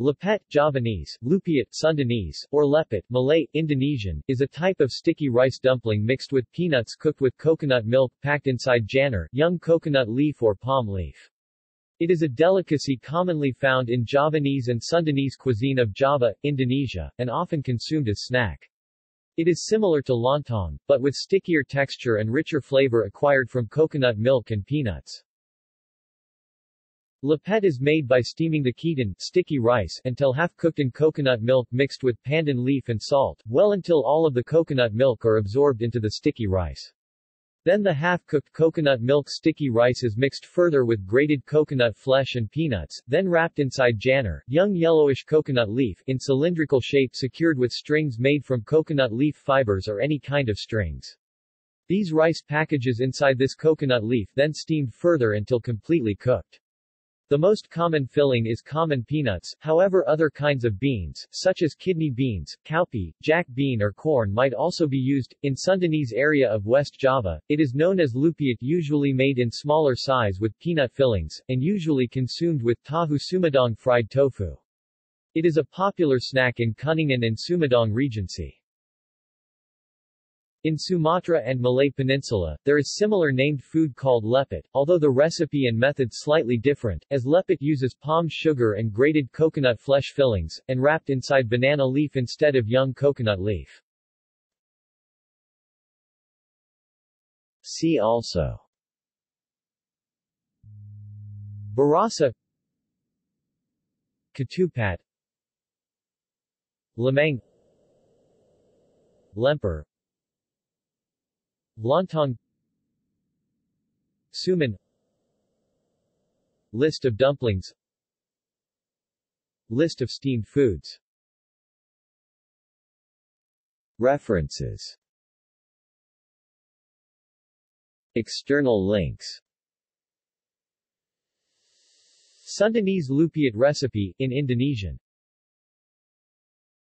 Lepet, Javanese, lupiat, Sundanese, or Lepet, Malay, Indonesian, is a type of sticky rice dumpling mixed with peanuts cooked with coconut milk, packed inside janur, young coconut leaf or palm leaf. It is a delicacy commonly found in Javanese and Sundanese cuisine of Java, Indonesia, and often consumed as snack. It is similar to lontong, but with stickier texture and richer flavor acquired from coconut milk and peanuts. Lepet is made by steaming the ketan, sticky rice, until half-cooked in coconut milk mixed with pandan leaf and salt, well until all of the coconut milk are absorbed into the sticky rice. Then the half-cooked coconut milk sticky rice is mixed further with grated coconut flesh and peanuts, then wrapped inside janur, young yellowish coconut leaf, in cylindrical shape secured with strings made from coconut leaf fibers or any kind of strings. These rice packages inside this coconut leaf then steamed further until completely cooked. The most common filling is common peanuts, however other kinds of beans, such as kidney beans, cowpea, jack bean or corn might also be used. In Sundanese area of West Java, it is known as lupiat, usually made in smaller size with peanut fillings, and usually consumed with tahu sumedang fried tofu. It is a popular snack in Kuningan and Sumedang Regency. In Sumatra and Malay Peninsula, there is similar named food called lepet, although the recipe and method slightly different, as lepet uses palm sugar and grated coconut flesh fillings, and wrapped inside banana leaf instead of young coconut leaf. See also: Barasa, Ketupat, Lemang, Lemper, Lontong, Suman. List of dumplings. List of steamed foods. References. External links. Sundanese lupiat recipe, in Indonesian.